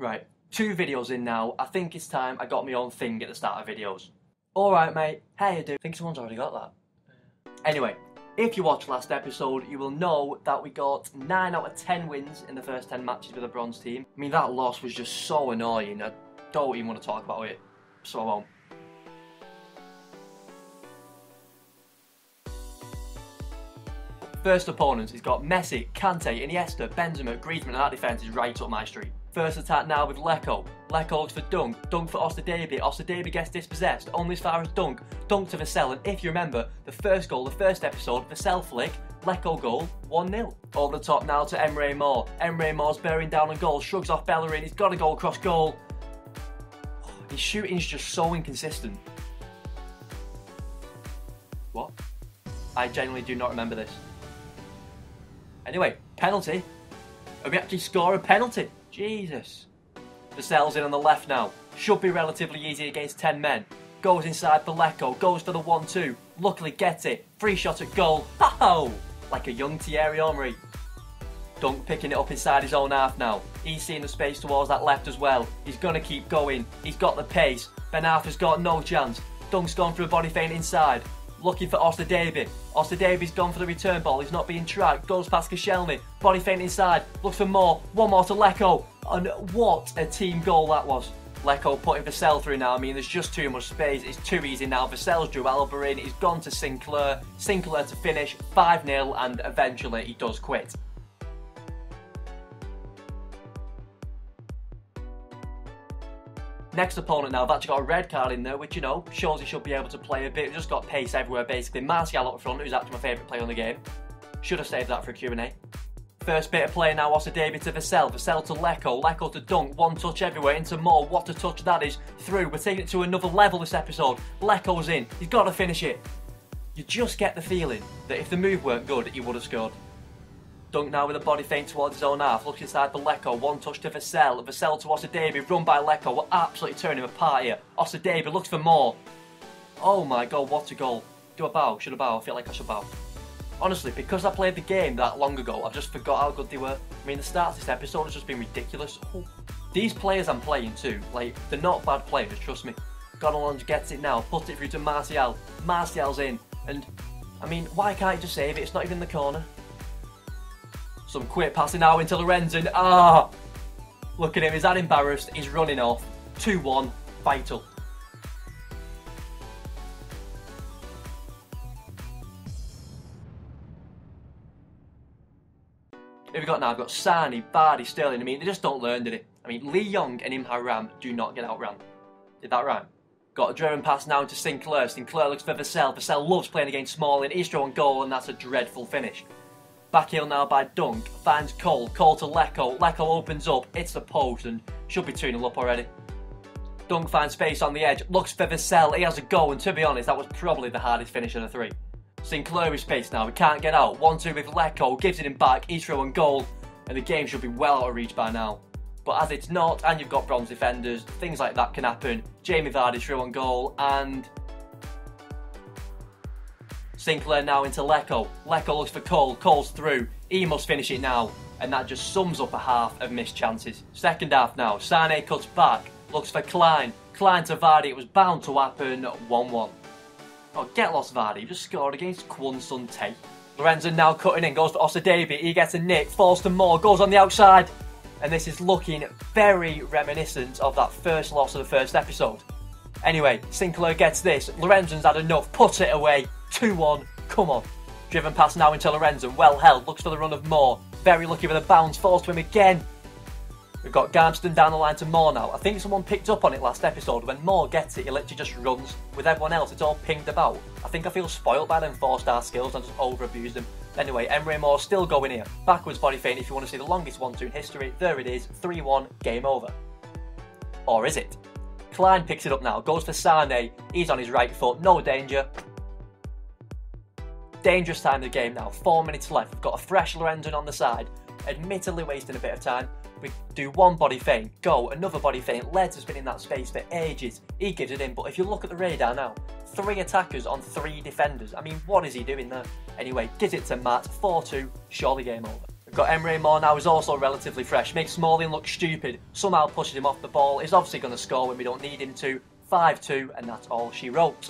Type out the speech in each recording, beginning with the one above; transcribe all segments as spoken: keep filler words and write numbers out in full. Right, two videos in now. I think it's time I got my own thing at the start of videos. Alright mate, how you doing? I think someone's already got that. Anyway, if you watched last episode, you will know that we got nine out of ten wins in the first ten matches with the bronze team. I mean, that loss was just so annoying. I don't even want to talk about it, so I won't. First opponents, he's got Messi, Kante, Iniesta, Benzema, Griezmann, and that defence is right up my street. First attack now with Lecko. Lecko looks for Dunk, Dunk for Osadebe, Osadebe gets dispossessed, only as far as Dunk, Dunk to Vassell, and if you remember, the first goal, the first episode, Vassell flick, Lecko goal, one nil. Over the top now to Emre Mor. Emre Mor's bearing down on goal, shrugs off Bellerin, he's got a goal across goal. His shooting's just so inconsistent. What? I genuinely do not remember this. Anyway, penalty. And we actually score a penalty. Jesus. Vassell's in on the left now. Should be relatively easy against ten men. Goes inside for Lecko. Goes for the one two. Luckily gets it. Free shot at goal. Ho-ho! Like a young Thierry Henry. Dunk picking it up inside his own half now. He's seeing the space towards that left as well. He's going to keep going. He's got the pace. Ben Arthur's got no chance. Dunk's gone for a body feint inside. Looking for Osadebe. Osadebe's gone for the return ball. He's not being tracked. Goes past Koscielny. Body feint inside. Looks for more. One more to Lecko. And what a team goal that was. Lecko putting Vassell through now. I mean, there's just too much space. It's too easy now. Vassell's drew Alba in. He's gone to Sinclair. Sinclair to finish. five nil. And eventually he does quit. Next opponent now, I've actually got a red card in there, which, you know, shows he should be able to play a bit. We've just got pace everywhere, basically. Martial up front, who's actually my favourite player on the game. Should have saved that for a Q and A. First bit of play now, Osadebe to Vassell, Vassell to Lecko, Lecko to Dunk, one touch everywhere, into Mor, what a touch that is, through. We're taking it to another level this episode. Lecko's in, he's got to finish it. You just get the feeling that if the move weren't good, he would have scored. Dunk now with a body feint towards his own half, looks inside for Lecko, one touch to Vassell, Vassell to Osadebe, run by Lecko, we're absolutely tearing him apart here. Osadebe looks for Mor. Oh my god, what a goal. Do I bow? Should I bow? I feel like I should bow. Honestly, because I played the game that long ago, I've just forgot how good they were. I mean, the start of this episode has just been ridiculous. Oh. These players I'm playing too, like, they're not bad players, trust me. Gonalons gets it now, puts it through to Martial. Martial's in, and, I mean, why can't you just save it? It's not even in the corner. Some quick passing now into Lorenzen. Ah! Look at him, he's that embarrassed. He's running off. two one, vital. Who have we got now? I've got Sane, Vardy, Sterling. I mean, they just don't learn, did it? I mean, Lee Young and Imhar Ram do not get outran. Did that rhyme? Got a driven pass now into Sinclair. Sinclair looks for Vassell. Vassell loves playing against Smalling. He's thrown goal, and that's a dreadful finish. Back heel now by Dunk, finds Cole, Cole to Lecko, Lecko opens up, it's the post and should be two nil up already. Dunk finds space on the edge, looks for Vassell, he has a go, and to be honest that was probably the hardest finish of the three. Sinclair is space now, he can't get out, one two with Lecko, gives it him back, he's through on goal, and the game should be well out of reach by now. But as it's not, and you've got bronze defenders, things like that can happen. Jamie Vardy through on goal, and... Sinclair now into Lecko, Lecko looks for Cole, Cole's through, he must finish it now, and that just sums up a half of missed chances. Second half now, Sane cuts back, looks for Klein, Klein to Vardy, it was bound to happen, one one. Oh, get lost Vardy, just scored against Kwon Sun Tae. Lorenzen now cutting in, goes for Osadebe, he gets a nick, falls to Mor, goes on the outside, and this is looking very reminiscent of that first loss of the first episode. Anyway, Sinclair gets this, Lorenzen's had enough, puts it away, two one, come on. Driven pass now into Lorenzen, well held, looks for the run of Mor. Very lucky with a bounce, falls to him again. We've got Gamston down the line to Mor now. I think someone picked up on it last episode. When Mor gets it, he literally just runs. With everyone else, it's all pinged about. I think I feel spoiled by them four-star skills and just over-abused them. Anyway, Emre Mor still going here. Backwards body feint if you want to see the longest one-two in history. There it is, three one, game over. Or is it? Klein picks it up now, goes for Sane. He's on his right foot, no danger. Dangerous time of the game now, four minutes left, we've got a fresh Lorenzen on the side, admittedly wasting a bit of time. We do one body feint, go, another body feint, Leds has been in that space for ages, he gives it in, but if you look at the radar now, three attackers on three defenders, I mean what is he doing there? Anyway, gives it to Matt, four two, surely game over. We've got Emre Mor now, who's also relatively fresh. Makes Smalling look stupid, somehow pushes him off the ball. He's obviously going to score when we don't need him to. five two, and that's all she wrote.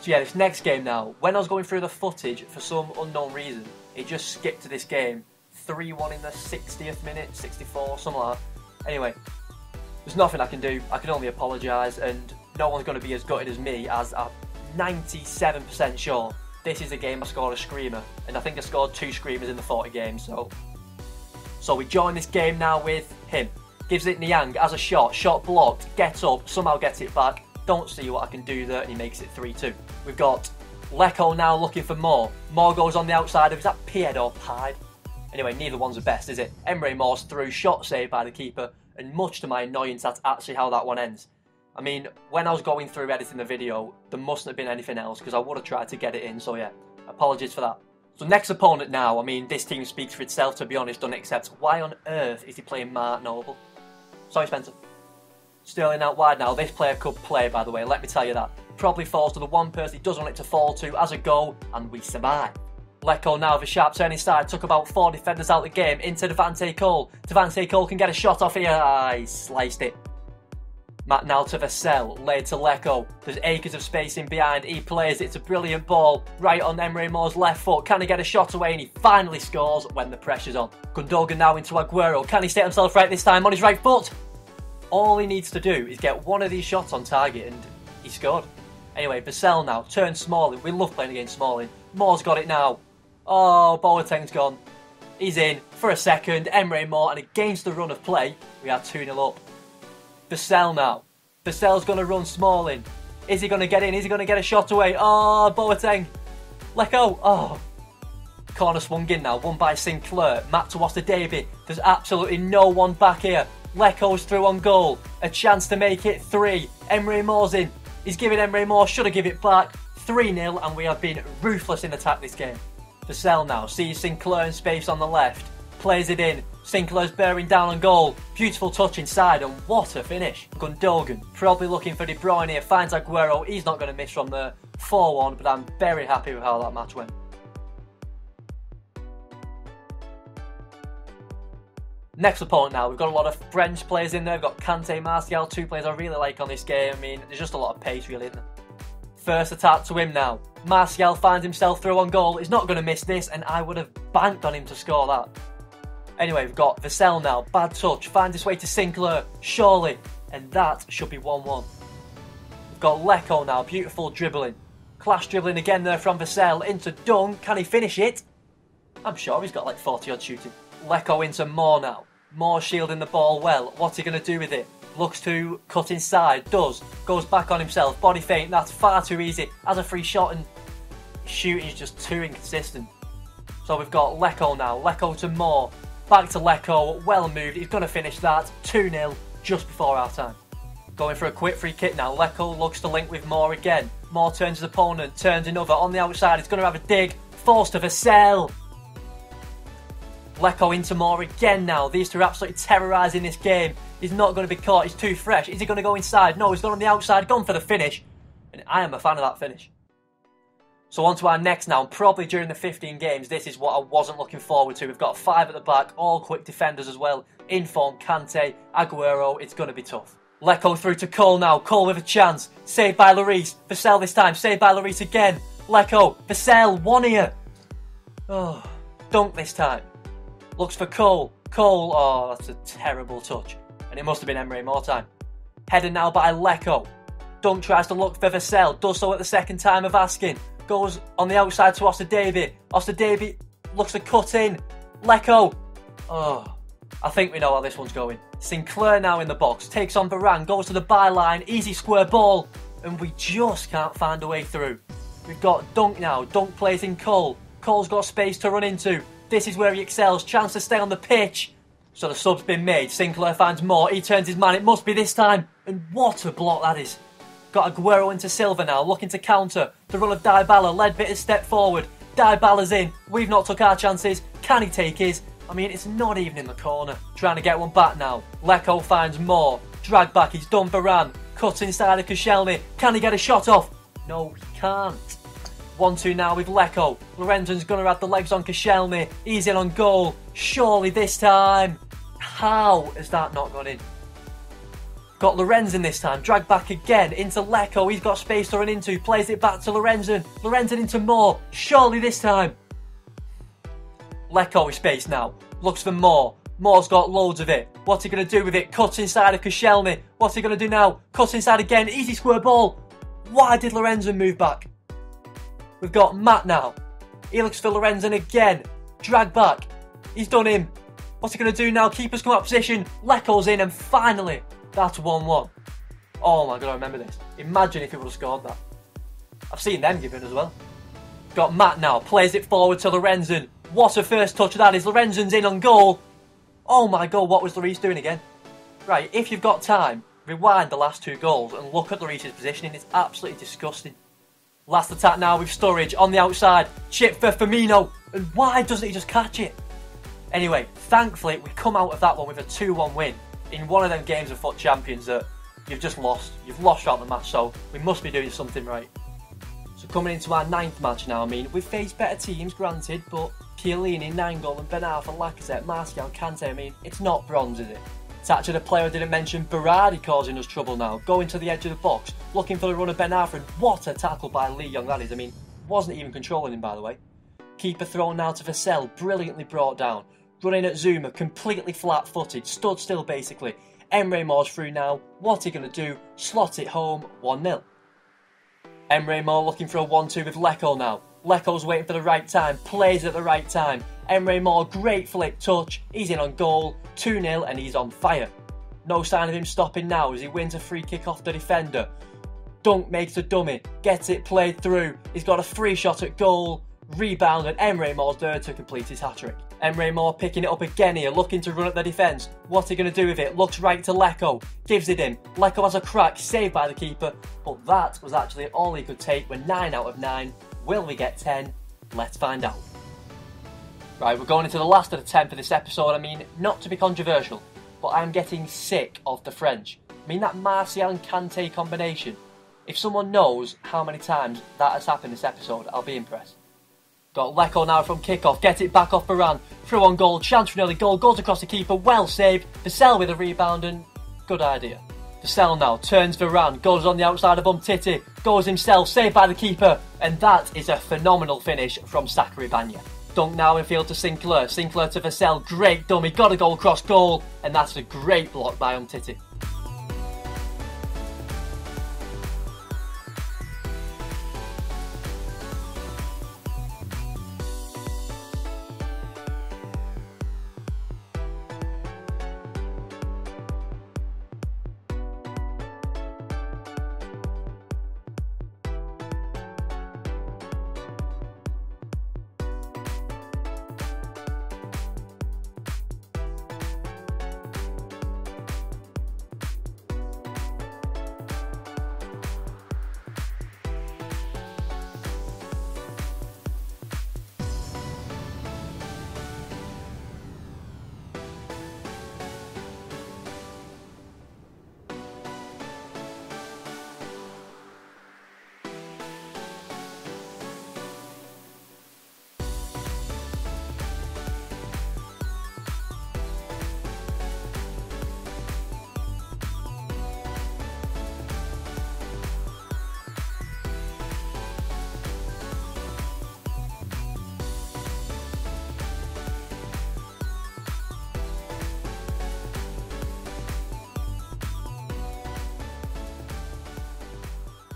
So yeah, this next game now. When I was going through the footage, for some unknown reason, it just skipped to this game. three one in the sixtieth minute, sixty-four, something like that. Anyway, there's nothing I can do. I can only apologise, and no one's going to be as gutted as me, as I'm ninety-seven percent sure this is the game I scored a screamer, and I think I scored two screamers in the forty games. So, so we join this game now with him. Gives it Niang as a shot, shot blocked, get up, somehow gets it back. Don't see what I can do there, and he makes it three two. We've got Lecko now looking for Mor. Mor goes on the outside of, is that Pied or Pied? Anyway, neither one's the best, is it? Emre Mor's through, shot saved by the keeper, and much to my annoyance, that's actually how that one ends. I mean, when I was going through editing the video, there mustn't have been anything else, because I would have tried to get it in, so yeah, apologies for that. So next opponent now, I mean, this team speaks for itself, to be honest, doesn't accept. Why on earth is he playing Mark Noble? Sorry, Spencer. Sterling out wide now. This player could play, by the way, let me tell you that. Probably falls to the one person he doesn't want it to fall to as a goal, and we survive. Lecko now with a sharp turn inside, took about four defenders out of the game, into Devante Cole. Devante Cole can get a shot off here. Ah, he sliced it. Matt now to Vassell, laid to Lecko. There's acres of space in behind, he plays it, it's a brilliant ball, right on Emre Mor's left foot. Can he get a shot away, and he finally scores when the pressure's on. Gundogan now into Aguero, can he set himself right this time on his right foot? All he needs to do is get one of these shots on target, and he scored. Anyway, Vassell now turns Smalling. We love playing against Smalling. Mor's got it now. Oh, Boateng's gone. He's in for a second. Emre Mor, and against the run of play, we are two nil up. Vassell now. Vassell's going to run Smalling. Is he going to get in? Is he going to get a shot away? Oh, Boateng. Let go. Oh. Corner swung in now. Won by Sinclair. Matt to Osadebe. There's absolutely no one back here. Lecko's through on goal. A chance to make it three. Emre Mor's in. He's giving Emre Mor. Should have given it back. three nil, and we have been ruthless in attack this game. Vassell now sees Sinclair in space on the left. Plays it in. Sinclair's bearing down on goal. Beautiful touch inside, and what a finish. Gundogan probably looking for De Bruyne here. Finds Aguero. He's not going to miss from there. four one, but I'm very happy with how that match went. Next opponent now, we've got a lot of French players in there. We've got Kante, Martial, two players I really like on this game. I mean, there's just a lot of pace really, isn't there? First attack to him now. Martial finds himself through on goal. He's not going to miss this, and I would have banked on him to score that. Anyway, we've got Vassell now. Bad touch. Finds his way to Sinclair, surely. And that should be one one. We've got Lecko now. Beautiful dribbling. Clash dribbling again there from Vassell into Dunk. Can he finish it? I'm sure he's got like forty odd shooting. Lecko into Mor now. Mor shielding the ball well. What's he going to do with it? Looks to cut inside. Does. Goes back on himself. Body feint. That's far too easy. Has a free shot, and shooting is just too inconsistent. So we've got Lecko now. Lecko to Mor. Back to Lecko. Well moved. He's going to finish that. two nil just before half time. Going for a quick free kick now. Lecko looks to link with Mor again. Mor turns his opponent. Turns another. On the outside. He's going to have a dig. Forced to Vassell. Lecko into Mor again now. These two are absolutely terrorising this game. He's not going to be caught. He's too fresh. Is he going to go inside? No, he's gone on the outside. Gone for the finish. And I am a fan of that finish. So on to our next now. Probably during the fifteen games, this is what I wasn't looking forward to. We've got five at the back. All quick defenders as well. In form, Kante, Aguero. It's going to be tough. Lecko through to Cole now. Cole with a chance. Saved by Lloris. Vassell this time. Saved by Lloris again. Lecko. Vassell. One here. Oh, Dunk this time. Looks for Cole. Cole, oh, that's a terrible touch. And it must have been Emre Mor time. Headed now by Lecko. Dunk tries to look for Vassell. Does so at the second time of asking. Goes on the outside to Osadebe. Osadebe looks to cut in. Lecko. Oh, I think we know how this one's going. Sinclair now in the box. Takes on Varane. Goes to the byline. Easy square ball. And we just can't find a way through. We've got Dunk now. Dunk plays in Cole. Cole's got space to run into. This is where he excels. Chance to stay on the pitch. So the sub's been made. Sinclair finds Mor. He turns his man. It must be this time. And what a block that is. Got Aguero into Silva now. Looking to counter. The run of Dybala. Ledbetter has stepped forward. Dybala's in. We've not took our chances. Can he take his? I mean, it's not even in the corner. Trying to get one back now. Lecko finds Mor. Drag back. He's done Varane. Cuts inside of Koscielny. Can he get a shot off? No, he can't. one two now with Lecko. Lorenzen's going to add the legs on Koscielny. He's in on goal. Surely this time. How has that not gone in? Got Lorenzen this time. Dragged back again into Lecko. He's got space to run into. Plays it back to Lorenzen. Lorenzen into Moore. Surely this time. Lecko is space now. Looks for Moore. Moore's got loads of it. What's he going to do with it? Cuts inside of Koscielny. What's he going to do now? Cuts inside again. Easy square ball. Why did Lorenzen move back? We've got Matt now. He looks for Lorenzen again. Drag back. He's done him. What's he going to do now? Keeper's come out of position. Lecko's in and finally, that's one one. Oh my God, I remember this. Imagine if he would have scored that. I've seen them give in as well. Got Matt now. Plays it forward to Lorenzen. What a first touch that is. Lorenzen's in on goal. Oh my God, what was Lloris doing again? Right, if you've got time, rewind the last two goals and look at Lloris's positioning. It's absolutely disgusting. Last attack now with Sturridge on the outside. Chip for Firmino. And why doesn't he just catch it? Anyway, thankfully, we come out of that one with a two one win in one of them games of foot champions that you've just lost. You've lost out the match, so we must be doing something right. So coming into our ninth match now, I mean, we've faced better teams, granted, but Chiellini, Nangold and Ben Arfa, Lacazette, Martial, Kante, I mean, it's not bronze, is it? It's actually the player I didn't mention, Vardy, causing us trouble now. Going to the edge of the box, looking for the run of Ben Arfa, and what a tackle by Lee Young that is. I mean, wasn't even controlling him, by the way. Keeper thrown now to Vassell, brilliantly brought down. Running at Zuma, completely flat-footed, stood still basically. Emre Mor's through now, what's he going to do? Slot it home, one nil. Emre Mor looking for a one two with Lecko now. Lecko's waiting for the right time, plays at the right time. Emre Mor, great flick touch, he's in on goal, two nil and he's on fire. No sign of him stopping now as he wins a free kick off the defender. Dunk makes a dummy, gets it played through, he's got a free shot at goal, rebound and Emre Mor's there to complete his hat-trick. Emre Mor picking it up again here, looking to run at the defence. What's he going to do with it? Looks right to Lecko, gives it in. Lecko has a crack, saved by the keeper, but that was actually all he could take when nine out of nine. Will we get ten? Let's find out. Right, we're going into the last of the ten for this episode. I mean, not to be controversial, but I'm getting sick of the French. I mean, that Martial and Kante combination. If someone knows how many times that has happened this episode, I'll be impressed. Got Lecko now from kickoff, gets it back off Varane. Through on goal, chance for nearly goal, goes across the keeper, well saved. Vassell with a rebound and good idea. Vassell now turns Varane, goes on the outside of Umtiti, goes himself, saved by the keeper, and that is a phenomenal finish from Sakaribanya. Dunk now in field to Sinclair, Sinclair to Vassell, great dummy, got a goal cross goal, and that's a great block by Umtiti.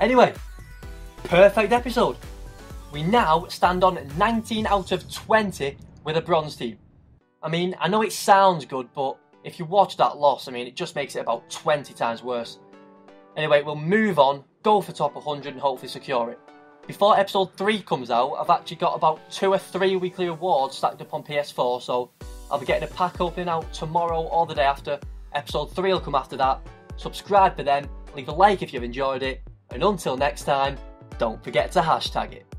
Anyway, perfect episode. We now stand on nineteen out of twenty with a bronze team. I mean, I know it sounds good, but if you watch that loss, I mean, it just makes it about twenty times worse. Anyway, we'll move on, go for top one hundred and hopefully secure it. Before episode three comes out, I've actually got about two or three weekly awards stacked up on P S four, so I'll be getting a pack opening out tomorrow or the day after. Episode three will come after that. Subscribe for them, leave a like if you've enjoyed it. And until next time, don't forget to hashtag it.